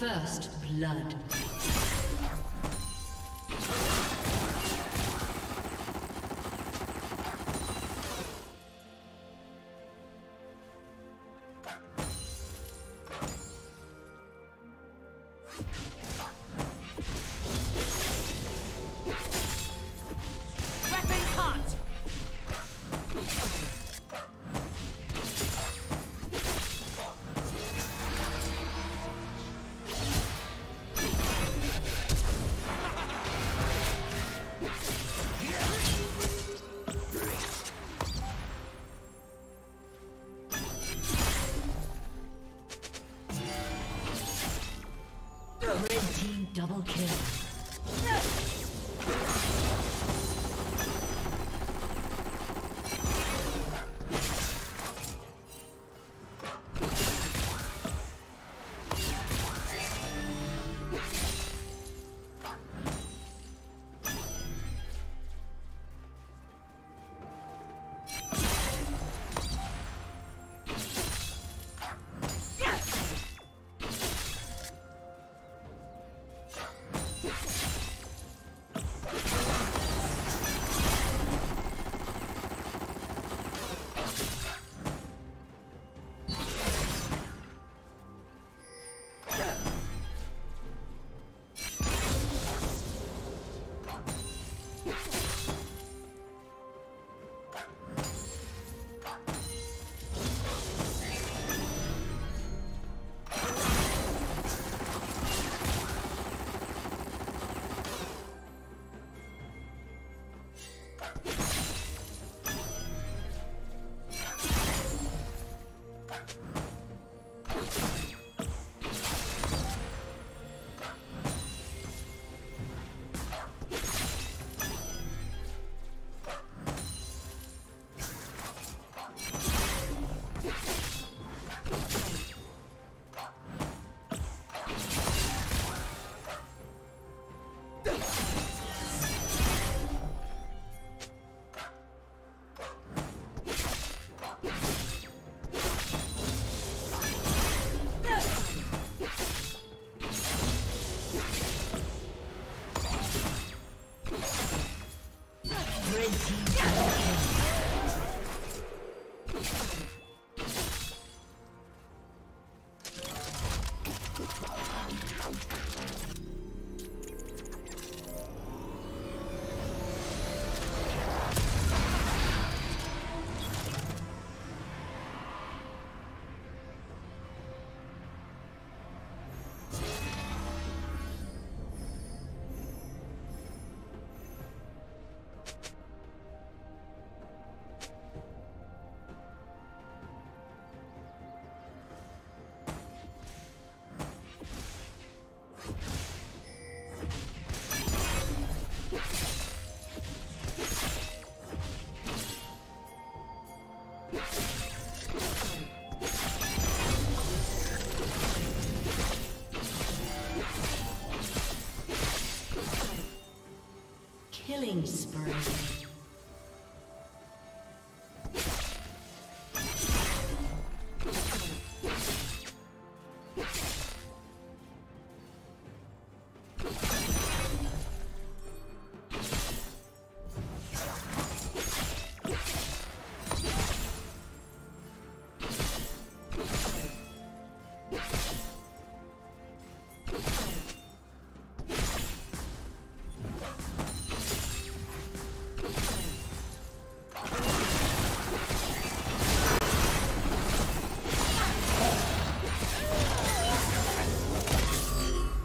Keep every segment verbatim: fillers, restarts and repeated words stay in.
First blood. Double kill. Killing spree.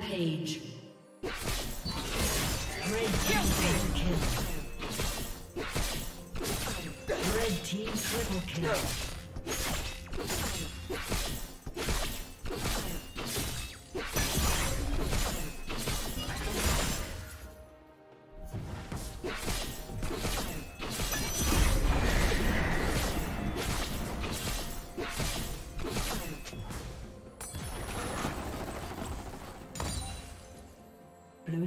Page. Red team triple kill. Red team triple kill. Blue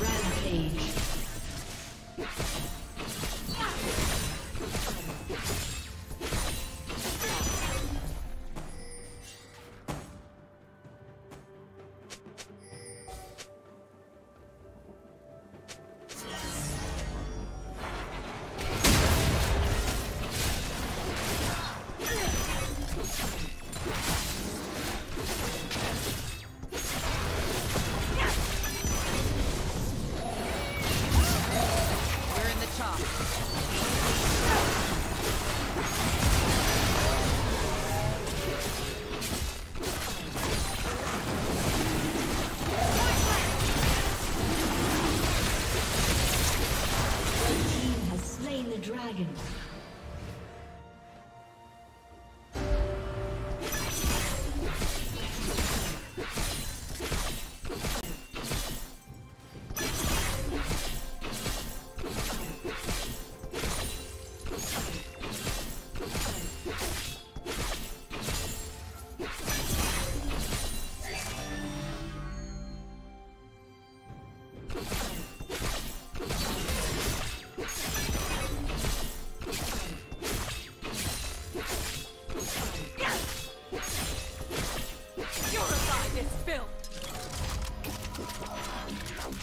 Rampage.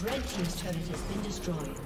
Red team's turret has been destroyed.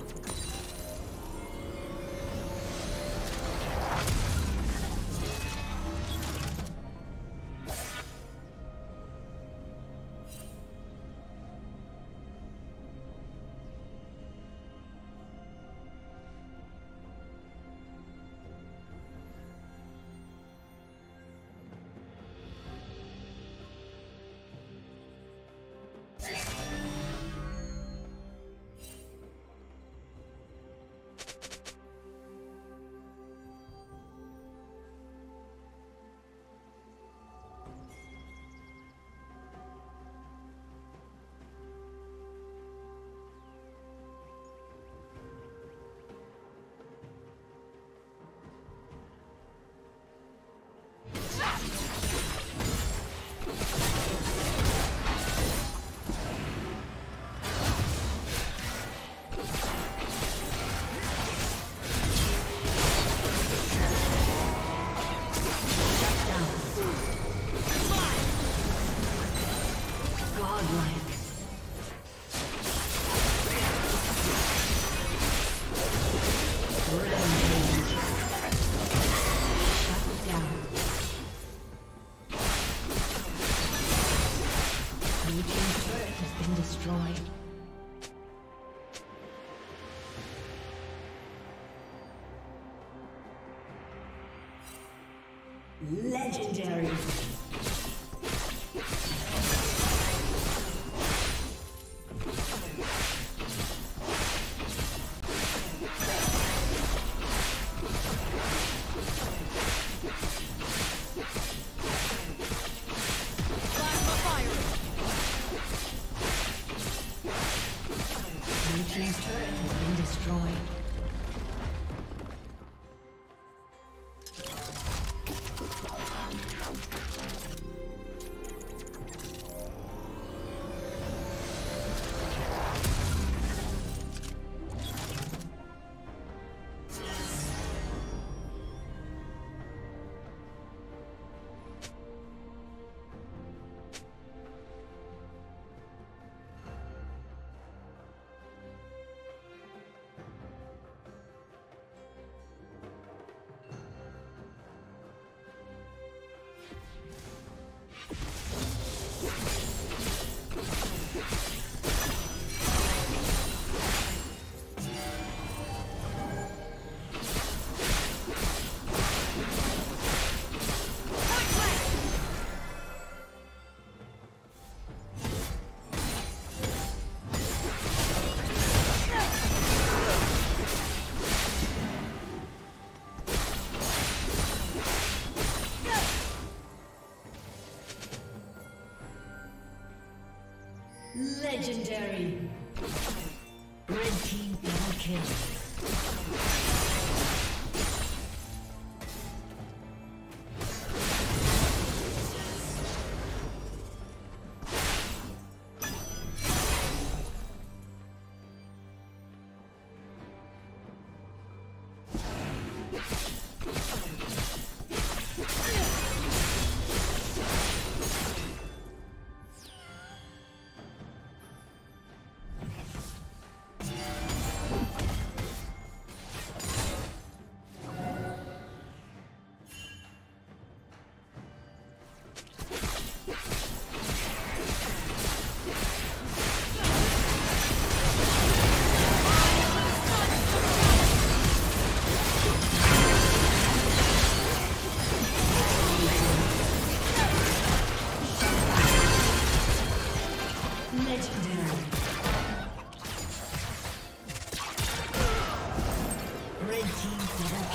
Legendary. Legendary. Red team double kill.